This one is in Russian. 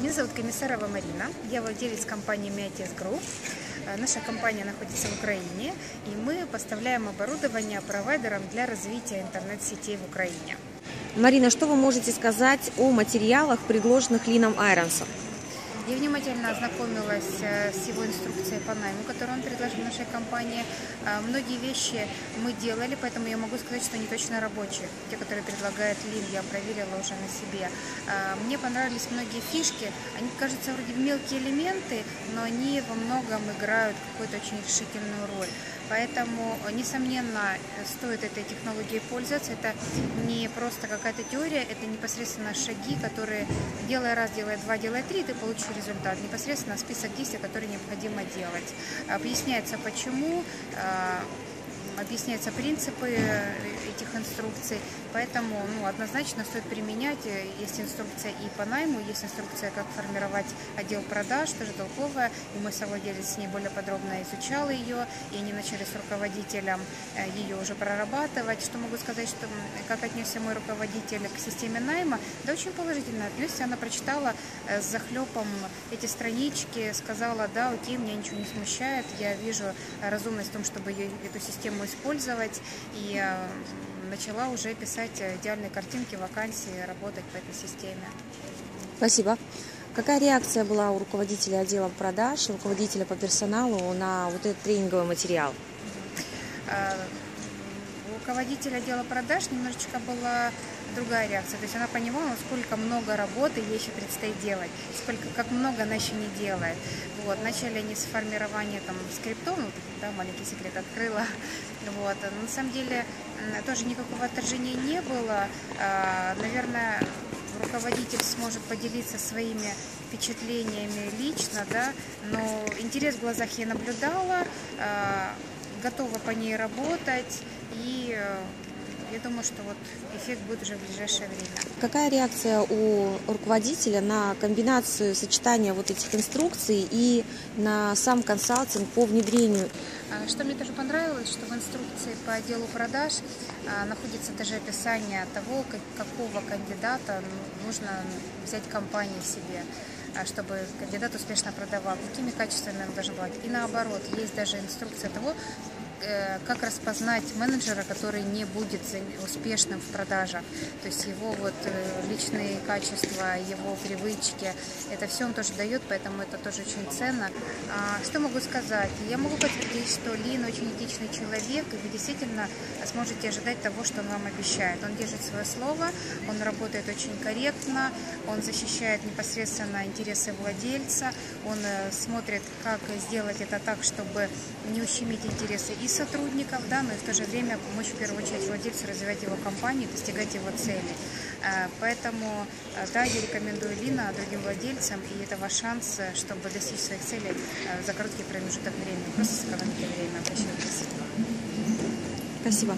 Меня зовут Комиссарова Марина, я владелец компании Miatis Group. Наша компания находится в Украине, и мы поставляем оборудование провайдерам для развития интернет-сетей в Украине. Марина, что вы можете сказать о материалах, предложенных Линном Айронсом? Я внимательно ознакомилась с его инструкцией по найму, которую он предложил в нашей компании. Многие вещи мы делали, поэтому я могу сказать, что они точно рабочие. Те, которые предлагает Линн, я проверила уже на себе. Мне понравились многие фишки. Они, кажется, вроде мелкие элементы, но они во многом играют какую-то очень решительную роль. Поэтому, несомненно, стоит этой технологией пользоваться. Это не просто какая-то теория, это непосредственно шаги, которые делая раз, делая два, делая три, ты получишь результат. Непосредственно список действий, которые необходимо делать. Объясняется почему, объясняются принципы этих инструкций. Поэтому однозначно стоит применять. Есть инструкция и по найму, есть инструкция, как формировать отдел продаж, тоже толковая. И мой совладелец с ней более подробно изучал ее, и они начали с руководителем ее уже прорабатывать. Что могу сказать, что как отнесся мой руководитель к системе найма? Да очень положительно отнесся. Она прочитала с захлепом эти странички, сказала: да, окей, меня ничего не смущает, я вижу разумность в том, чтобы эту систему использовать, и начала уже писать идеальные картинки, вакансии, работать по этой системе. Спасибо. Какая реакция была у руководителя отдела продаж, руководителя по персоналу на вот этот тренинговый материал? Руководитель отдела продаж немножечко была другая реакция. То есть она понимала, насколько много работы ей еще предстоит делать, как много она еще не делает. Вот. Начали они с формирования скриптов, маленький секрет открыла. Вот. На самом деле тоже никакого отторжения не было. Наверное, руководитель сможет поделиться своими впечатлениями лично, но интерес в глазах я наблюдала, готова по ней работать, и я думаю, что эффект будет уже в ближайшее время. Какая реакция у руководителя на комбинацию сочетания этих инструкций и на сам консалтинг по внедрению? Что мне тоже понравилось, что в инструкции по отделу продаж находится даже описание того, какого кандидата нужно взять компании себе, чтобы кандидат успешно продавал, какими качествами он должен быть. И наоборот, есть даже инструкция того, как распознать менеджера, который не будет успешным в продажах. То есть его личные качества, его привычки, это все он тоже дает, поэтому это тоже очень ценно. Что могу сказать? Я могу подтвердить, что Линн очень этичный человек, и вы действительно сможете ожидать того, что он вам обещает. Он держит свое слово, он работает очень корректно, он защищает непосредственно интересы владельца, он смотрит, как сделать это так, чтобы не ущемить интересы и сотрудников, но и в то же время помочь в первую очередь владельцу развивать его компанию, достигать его цели. Поэтому, я рекомендую Линна другим владельцам, и это ваш шанс, чтобы достичь своих целей за короткий промежуток времени, просто сэкономите время. Спасибо.